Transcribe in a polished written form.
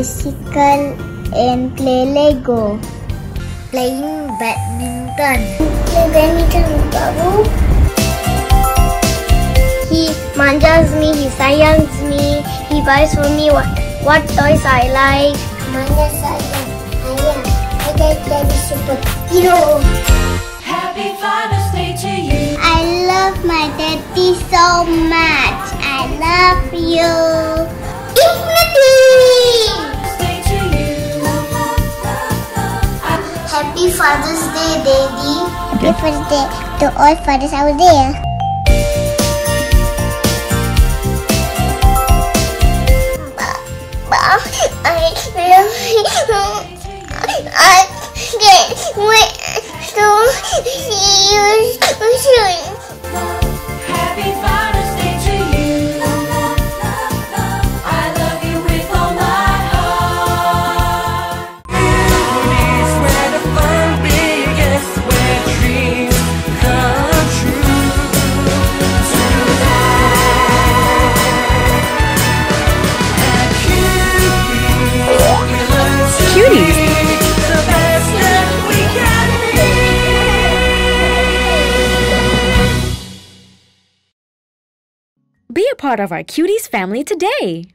bicycle and play Lego. Playing badminton. Play badminton with Babu. He manjas me, he sayans me, he buys for me what toys I like. Manjas I am the superhero. Happy Father's Day to you. I love my daddy so much. I love you. Happy Father's Day, Daddy. Happy Father's Day to all fathers out there. I can't wait to see you soon. Happy Father's Day to you. I love you with all my heart. Be a part of our Cuties family today!